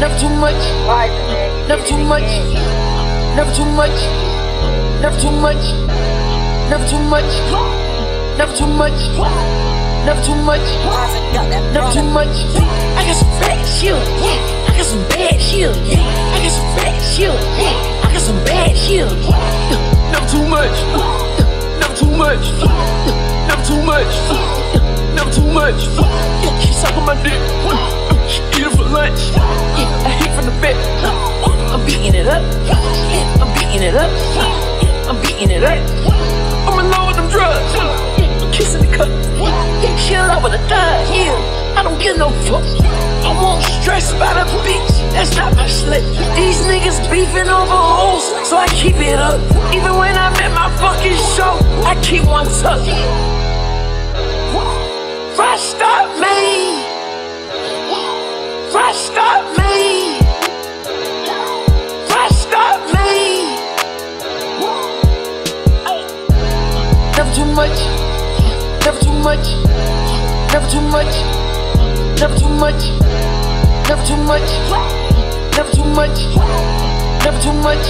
never too much, never too much, never too much, never too much, never too much, never too much, never too much, never too much. I got some bad shit, I got some bad shit, I got some bad shit, I got some bad shit. Never too much, never too much, never too much, never too much. She suckin' my dick, she eat it for lunch. I hit from the back, I'm beating it up, I'm beating it up, I'm beating it up. I'm in love with them drugs, I'm kissing the cup, she in love with a thug. I don't give no fuck, I won't stress about a bitch, that's not my slick. These niggas beefing over hoes, so I keep it up. Even when I'm at my fucking show, I keep one tuck. Rust up me, rust up me. Never too much, never too much, never too much, never too much, never too much, never too much, never too much,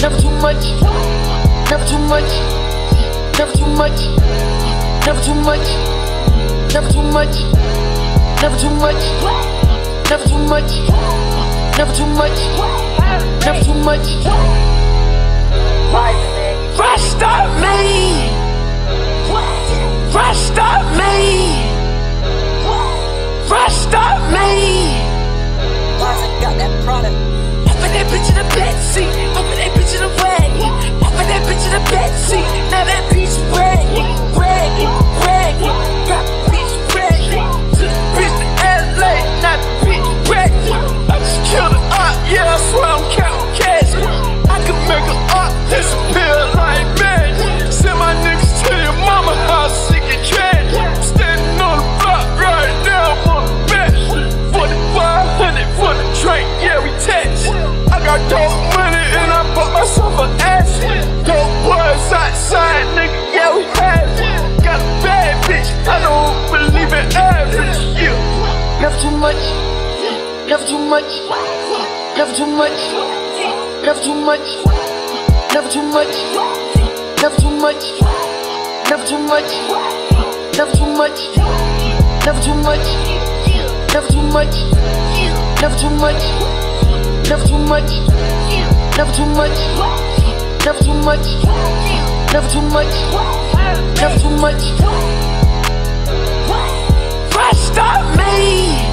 never too much, never too much, never too much, never too much. Never too much, never too much, never too much, never too much, never too much. Rust up me, rust up me, rust up me. I got that product. I put that bitch in the back seat, I put that bitch in the wagon, I put that bitch in the back seat. Now that bitch red, red, red. Yeah, I swear I'm counting cash. I can make a op disappear like magic. Send my niggas to your mama house, she can change. Standing on the block right now, I'm on the bench. 4500 for the drink, yeah, we tax. I got dope money and I bought myself an ass. Dope boys outside, nigga, yeah, we have it. Got a bad bitch, I don't believe in average, yeah. Never too much, never too much. Never too much, never too much, never too much, never too much, never too much, never too much, never too much, never too much, never too much, never too much, never too much, never too much, never too much, never too much. Rust up me.